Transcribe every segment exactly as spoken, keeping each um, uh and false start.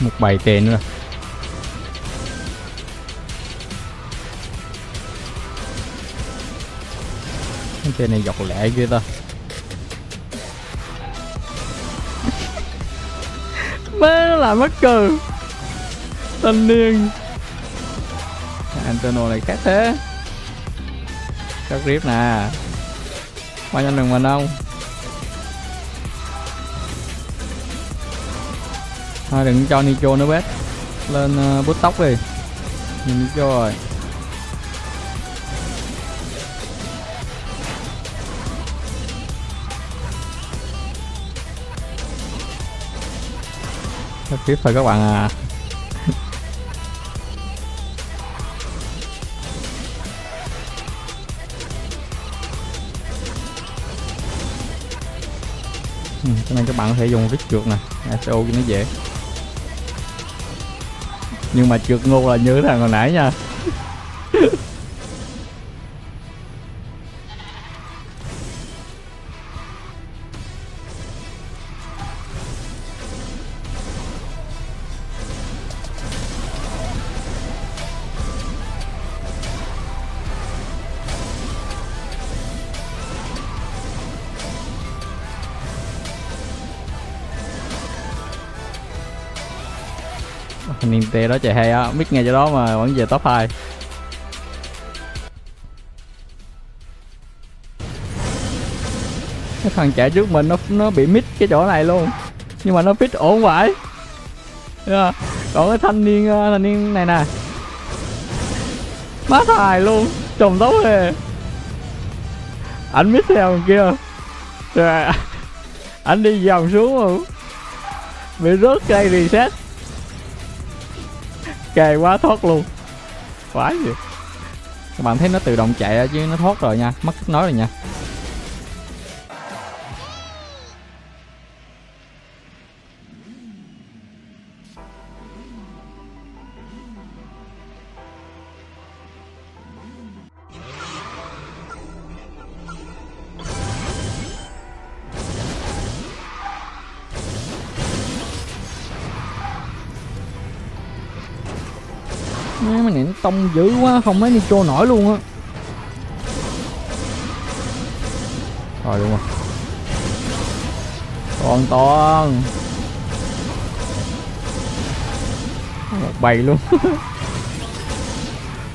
một bài tên nữa. Cái tên này dọc lẹ ghê ta. Má nó làm mất cờ. Thanh niên Antonio này khác thế. Các rip nè. Qua nhanh đường mình không? Thôi đừng cho Nico nữa bác. Lên uh, bút tóc đi. Nhìn Nico rồi. Các rip thôi các bạn à. Cho nên các bạn có thể dùng rít trượt nè, ét ô cho nó dễ. Nhưng mà trượt ngu là như cái thằng hồi nãy nha. Niên tê đó chạy hay á, biết ngay chỗ đó mà vẫn về top hai. Cái thằng chạy trước mình nó nó bị mít cái chỗ này luôn. Nhưng mà nó fit ổn vậy. Yeah. Còn cái thanh niên thanh niên này nè. Má thài luôn, trùm tấu hề. Ảnh mít theo thằng kia. Rồi ảnh đi vòng xuống rồi. Bị rớt cây reset. Kề quá thoát luôn. Quá gì. Các bạn thấy nó tự động chạy chứ nó thoát rồi nha. Mất kết nối rồi nha. Mấy này nó tông dữ quá, không lấy Nico nổi luôn á. Rồi đúng rồi. Còn toàn bày luôn.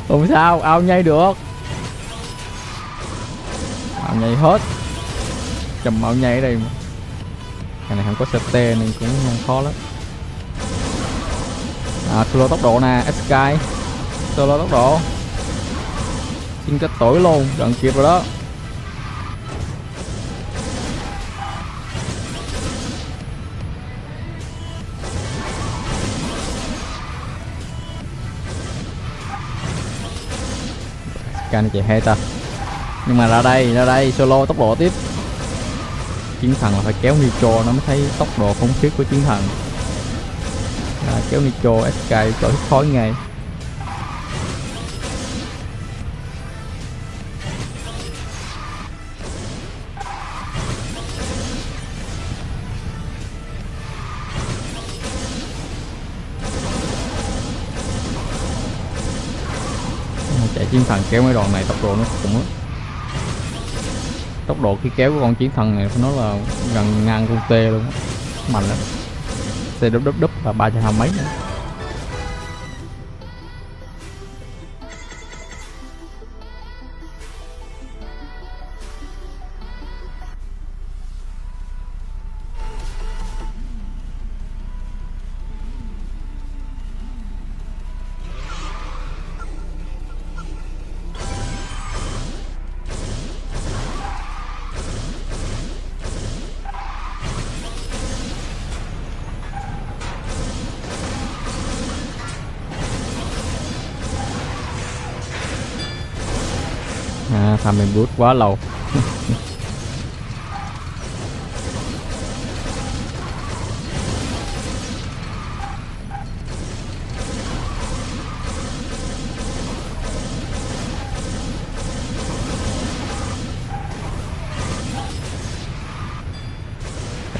Không sao, ao nhây được. Ao nhây hết. Chùm ao nhây ở đây mà. Cái này không có sê tê nên cũng không khó lắm. À, solo tốc độ nè, Sky solo tốc độ xin kết tuổi luôn, gần kịp rồi đó. Sky này chạy hay ta, nhưng mà ra đây ra đây solo tốc độ tiếp. Chiến thần là phải kéo Nico nó mới thấy tốc độ khủng khiếp của chiến thần. À, kéo Nico ét ca chỗ khói ngay. Chạy chiến thần kéo mấy đoạn này tốc độ nó cũng á. Tốc độ khi kéo của con chiến thần này nó là gần ngang con tê luôn á. Mạnh lắm. Xe đúp đúp đúp là ba trăm hai mấy nữa. À, thằng mình bút quá lâu. Cái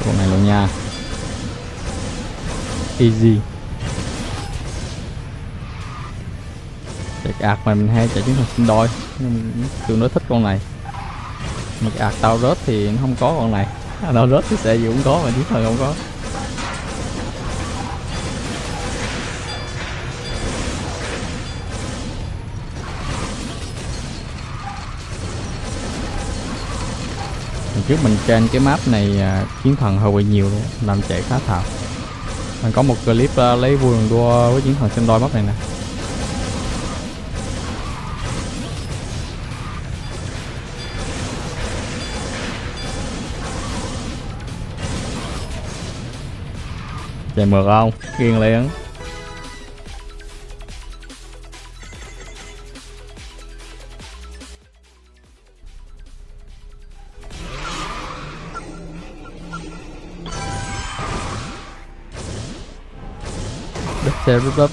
con này luôn nha. Easy. ạc mà mình hay chạy chiến thuật sinh đôi, tương đối thích con này. Mặc ạc tao rớt thì nó không có con này, tao rớt thì sẽ gì cũng có mà chiến thuật không có. Trước mình trên cái map này chiến thần hơi bị nhiều luôn, làm chạy khá thạo. Mình có một clip lấy vui mình đua với chiến thần sinh đôi map này nè. Chạy mượt không? Kiên liền. Xe rút rút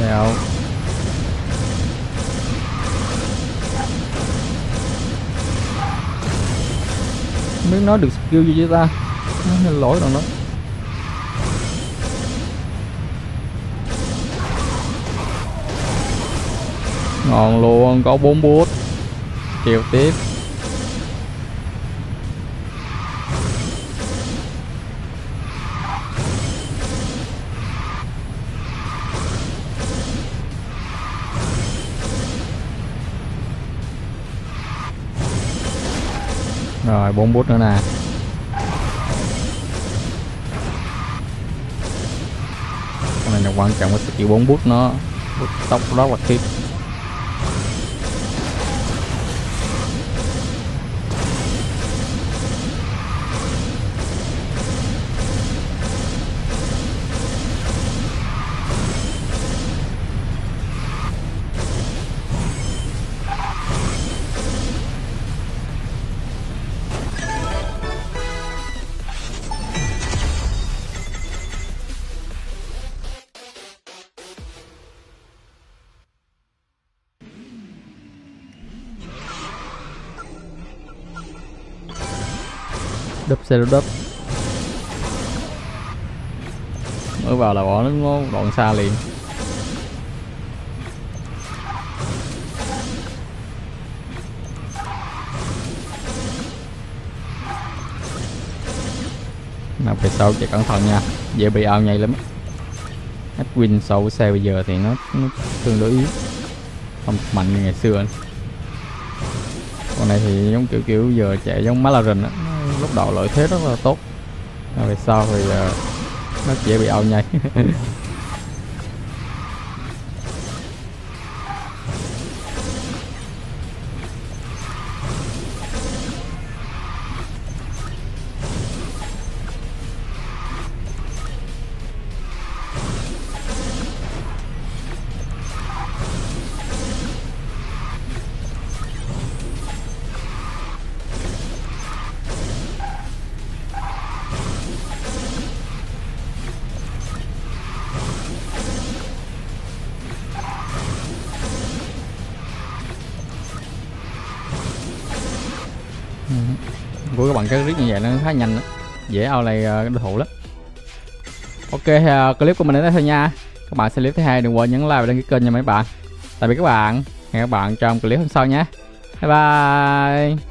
nào biết nói được skill gì chứ ta, nó lỗi rồi đó. Ngon luôn, có bốn bút chiều tiếp. Rồi bốn bút nữa nè. Con này là quan trọng với skill bốn bút, nó bút tốc rất là khiếp. Đúp xe đúp mới vào là bỏ nó đoạn xa liền. Nào về sau chạy cẩn thận nha, dễ bị ao nhây lắm. Edwin sau cái xe bây giờ thì nó, nó tương đối yếu, không mạnh như ngày xưa anh. Con này thì giống kiểu kiểu giờ chạy giống má la rình á, lúc đầu lợi thế rất là tốt, về sau thì uh, nó dễ bị ao nhây. Với các bạn cái clip như vậy nó khá nhanh đó. Dễ ao này đối thủ lắm. Ok, clip của mình đến đây thôi nha. Các bạn xem clip thứ hai, đừng quên nhấn like và đăng ký kênh nha mấy bạn. Tạm biệt các bạn, hẹn các bạn trong clip hôm sau nhé. Bye bye.